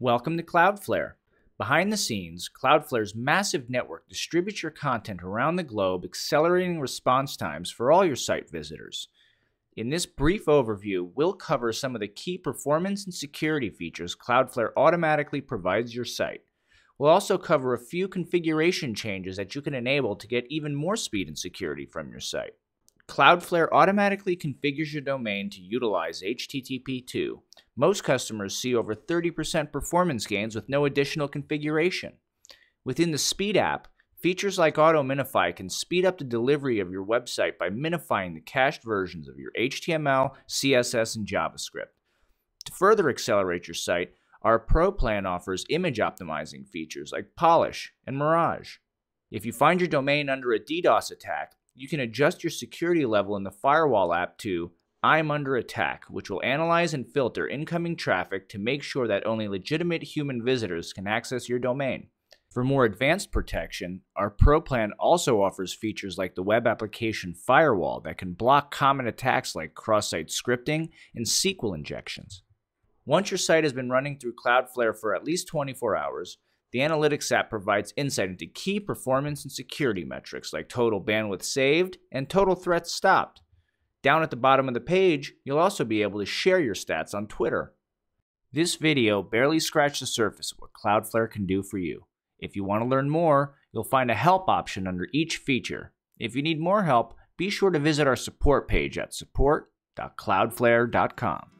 Welcome to Cloudflare. Behind the scenes, Cloudflare's massive network distributes your content around the globe, accelerating response times for all your site visitors. In this brief overview, we'll cover some of the key performance and security features Cloudflare automatically provides your site. We'll also cover a few configuration changes that you can enable to get even more speed and security from your site. Cloudflare automatically configures your domain to utilize HTTP/2. Most customers see over 30% performance gains with no additional configuration. Within the Speed app, features like Auto Minify can speed up the delivery of your website by minifying the cached versions of your HTML, CSS, and JavaScript. To further accelerate your site, our Pro plan offers image optimizing features like Polish and Mirage. If you find your domain under a DDoS attack, you can adjust your security level in the Firewall app to "I'm under attack," which will analyze and filter incoming traffic to make sure that only legitimate human visitors can access your domain. For more advanced protection, our Pro plan also offers features like the Web Application Firewall that can block common attacks like cross-site scripting and SQL injections. Once your site has been running through Cloudflare for at least 24 hours, the Analytics app provides insight into key performance and security metrics like total bandwidth saved and total threats stopped. Down at the bottom of the page, you'll also be able to share your stats on Twitter. This video barely scratched the surface of what Cloudflare can do for you. If you want to learn more, you'll find a help option under each feature. If you need more help, be sure to visit our support page at support.cloudflare.com.